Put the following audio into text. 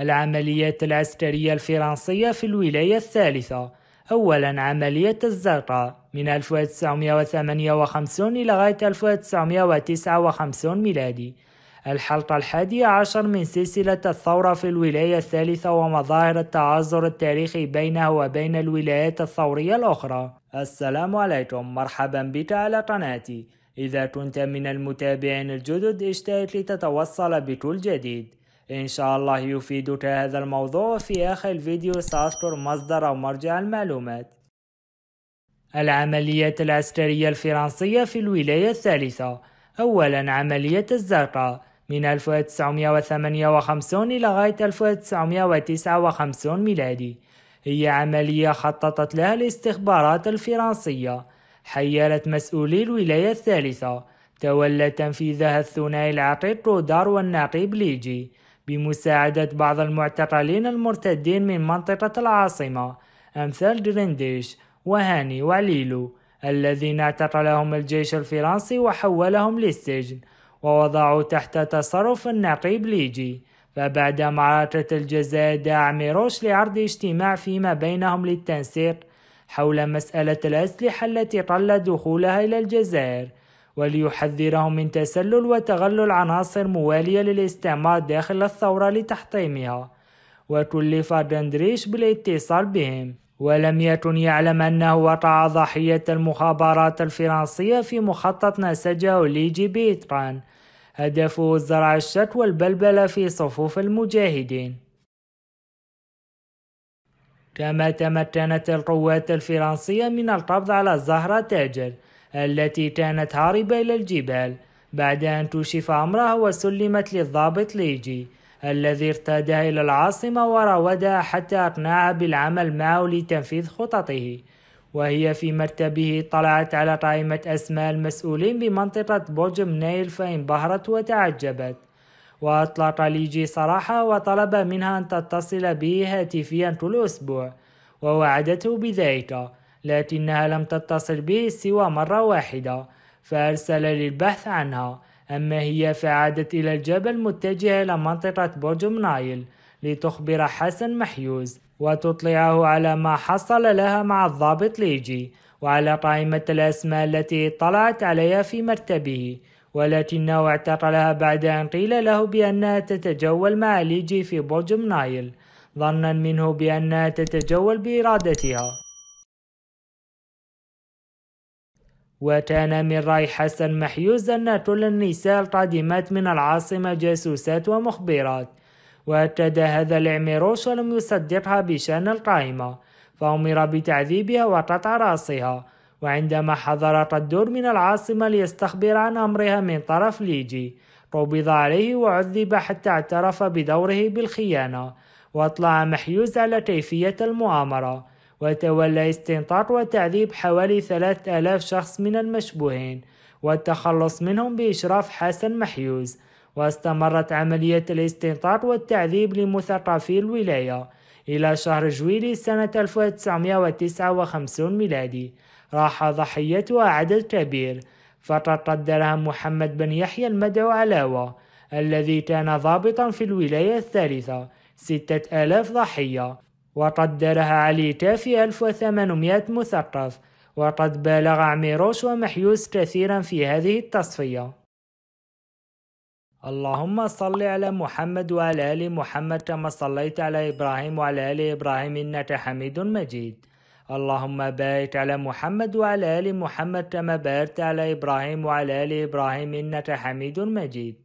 العمليات العسكرية الفرنسية في الولاية الثالثة. أولاً عملية الزرقاء من 1958 لغاية 1959 ميلادي، الحلقة 11 من سلسلة الثورة في الولاية الثالثة ومظاهر التعاذر التاريخي بينه وبين الولايات الثورية الأخرى. السلام عليكم، مرحبا بك على قناتي. إذا كنت من المتابعين الجدد اشترك لتتوصل بكل جديد، إن شاء الله يفيدك هذا الموضوع. في آخر الفيديو سأذكر مصدر أو مرجع المعلومات. العمليات العسكرية الفرنسية في الولاية الثالثة. أولاً عملية الزرقاء من 1958 لغاية 1959 ميلادي، هي عملية خططت لها الاستخبارات الفرنسية، حيرت مسؤولي الولاية الثالثة، تولى تنفيذها الثنائي العقيد رودار والنقيب ليجي بمساعدة بعض المعتقلين المرتدين من منطقة العاصمة أمثال جرندش وهاني وعليلو الذين اعتقلهم الجيش الفرنسي وحولهم للسجن ووضعوا تحت تصرف النقيب ليجي. فبعد معركة الجزائر دعا عميروش لعرض اجتماع فيما بينهم للتنسيق حول مسألة الأسلحة التي قل دخولها إلى الجزائر وليحذرهم من تسلل وتغلل عناصر موالية للاستعمار داخل الثورة لتحطيمها، وكلف دندريش بالاتصال بهم، ولم يكن يعلم أنه وقع ضحية المخابرات الفرنسية في مخطط نسجه ليجي بيتران، هدفه زرع الشك والبلبلة في صفوف المجاهدين. كما تمكنت القوات الفرنسية من القبض على زهره تاجر التي كانت هاربة إلى الجبال بعد أن كشف أمرها وسلمت للضابط ليجي الذي ارتادها إلى العاصمة وراودها حتى أقنعها بالعمل معه لتنفيذ خططه. وهي في مركبه طلعت على قائمة أسماء المسؤولين بمنطقة برج منايل فانبهرت وتعجبت، وأطلق ليجي سراحها وطلب منها أن تتصل به هاتفيا كل أسبوع ووعدته بذلك، لكنها لم تتصل به سوى مرة واحدة فأرسل للبحث عنها، أما هي فعادت إلى الجبل متجهة إلى منطقة برج منايل لتخبر حسن محيوز وتطلعه على ما حصل لها مع الضابط ليجي وعلى قائمة الأسماء التي طلعت عليها في مرتبه، ولكنه اعتقلها بعد أن قيل له بأنها تتجول مع ليجي في برج منايل ظنا منه بأنها تتجول بإرادتها. وكان من رأي حسن محيوز أن كل النساء القادمات من العاصمة جاسوسات ومخبرات، وأكد هذا لعميروش ولم يصدقها بشأن القائمة فأمر بتعذيبها وقطع رأسها. وعندما حضر قدور من العاصمة ليستخبر عن أمرها من طرف ليجي قبض عليه وعذب حتى اعترف بدوره بالخيانة، وأطلع محيوز على كيفية المؤامرة وتولى استنطاق وتعذيب حوالي 3000 شخص من المشبوهين والتخلص منهم بإشراف حسن محيوز. واستمرت عملية الاستنطاق والتعذيب لمثقفي الولاية إلى شهر جويلي سنة 1959 ميلادي، راح ضحيتها عدد كبير فقد قدرها محمد بن يحيى المدعو علاوة الذي كان ضابطا في الولاية الثالثة 6000 ضحية، وقدرها علي تافي 1800 مثقف، وقد بالغ عميروش ومحيوز كثيرا في هذه التصفية. اللهم صل على محمد وعلى آل محمد كما صليت على إبراهيم وعلى آل إبراهيم إنك حميد مجيد. اللهم بارك على محمد وعلى آل محمد كما باركت على إبراهيم وعلى آل إبراهيم إنك حميد مجيد.